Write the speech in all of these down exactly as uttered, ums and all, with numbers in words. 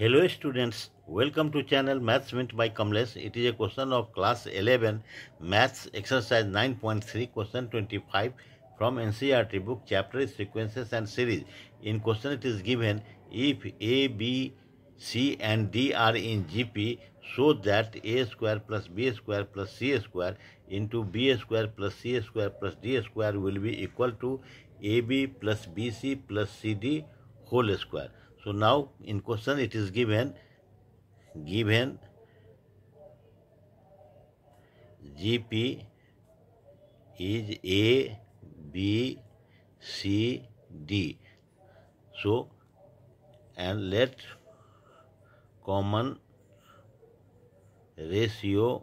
Hello students, welcome to channel Maths Mint by Kamlesh. It is a question of class eleven maths exercise nine point three question twenty-five from N C E R T book chapter sequences and series. In question it is given if A, B, C and D are in G P, so that A square plus B square plus C square into B square plus C square plus D square will be equal to A B plus B C plus C D whole square. So now in question it is given, given G P is A, B, C, D. So, and let common ratio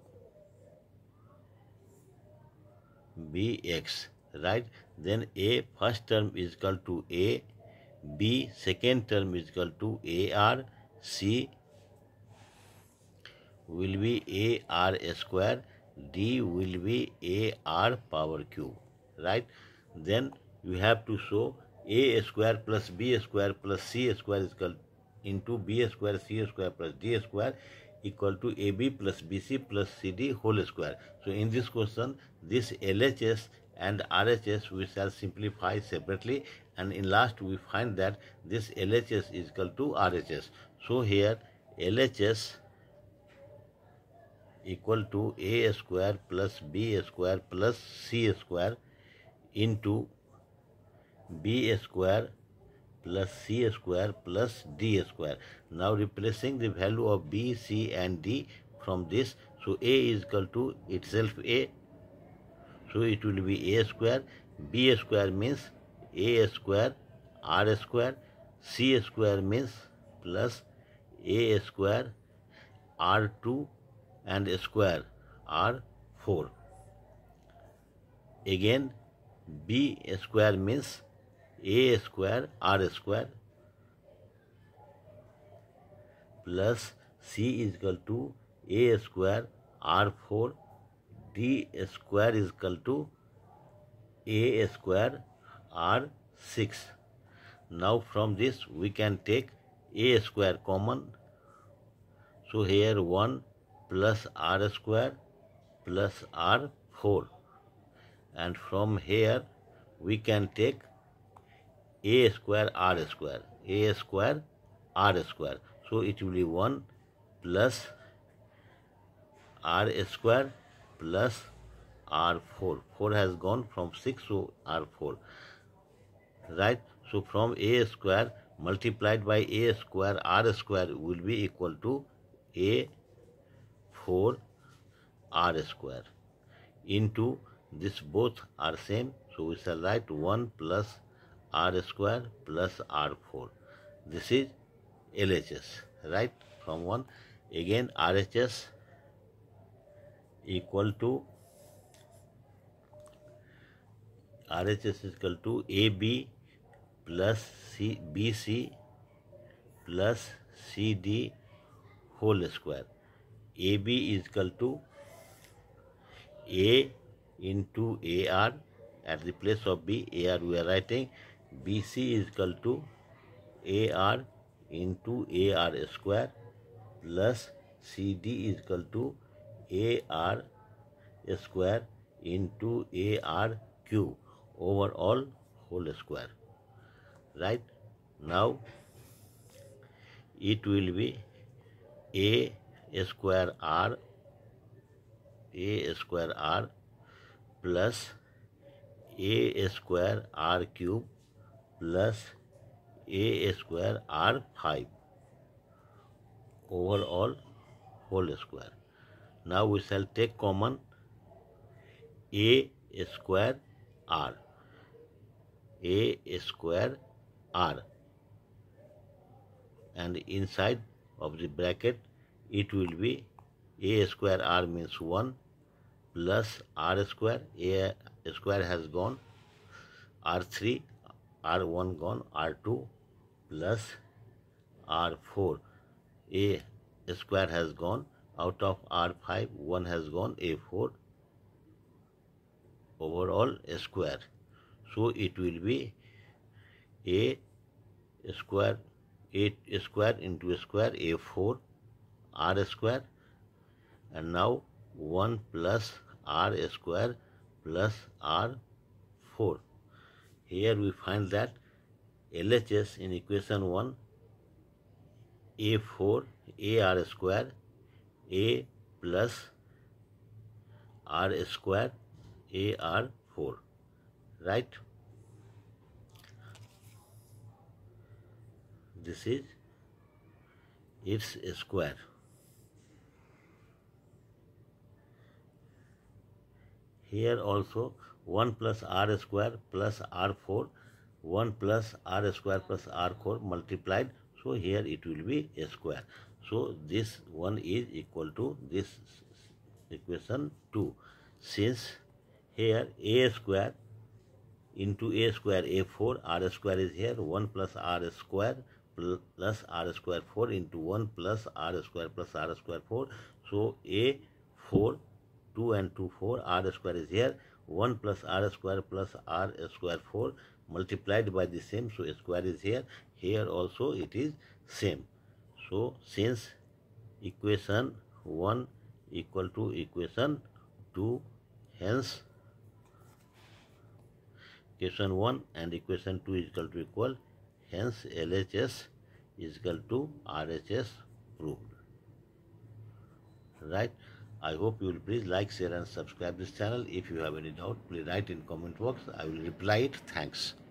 be X, right? Then A first term is equal to A, B second term is equal to A R, C will be A R square, D will be A R power cube, right? Then you have to show A square plus B square plus C square is equal into B square C square plus D square equal to A B plus B C plus C D whole square. So in this question, this L H S and R H S we shall simplify separately, and in last we find that this L H S is equal to R H S. So here L H S equal to A square plus B square plus C square into B square plus C square plus D square. Now replacing the value of B, C and D from this, so A is equal to itself A. So it will be A square, B square means A square, R square, C square means plus A square, R two and square, R four. Again, B square means A square, R square plus C is equal to A square, R four, D square is equal to A square R six. Now from this we can take A square common. So here one plus R square plus R four, and from here we can take A square R square, A square R square. So it will be one plus R square plus R four. four has gone from six, so R four, right? So from A square multiplied by A square R square will be equal to A four R square into this, both are same, so we shall write one plus R square plus R four. This is L H S, right? From one, again R H S equal to R H S is equal to A B plus C, B C plus C D whole square. A B is equal to A into A R, at the place of B, A R we are writing, B C is equal to A R into A R square plus C D is equal to A R square into A R cube over all whole square, right? Now it will be A square R, A square R plus A square R cube plus A square R five over all whole square. Now we shall take common A square R, A square R, and inside of the bracket it will be A square R means one plus R square, A square has gone, R three, R one gone, R two plus R four, A square has gone. Out of R five, one has gone, A four overall square. So it will be A square eight square into square a four r square, and now one plus r square plus r four. Here we find that L H S in equation one, a four ar square a plus r square a r four, right? This is its square. Here also one plus r square plus r four, one plus r square plus r four multiplied, so here it will be a square. So this one is equal to this equation two, since here a square into a square a four, r square is here, one plus r square plus r square four into one plus r square plus r square four. So a four, two and two four, r square is here, one plus r square plus r square four multiplied by the same, so square is here. Here also it is same. So since equation one equal to equation two, hence equation one and equation two is equal to equal, hence L H S is equal to R H S proved, right? I hope you will please like, share and subscribe this channel. If you have any doubt, please write in comment box. I will reply it. Thanks.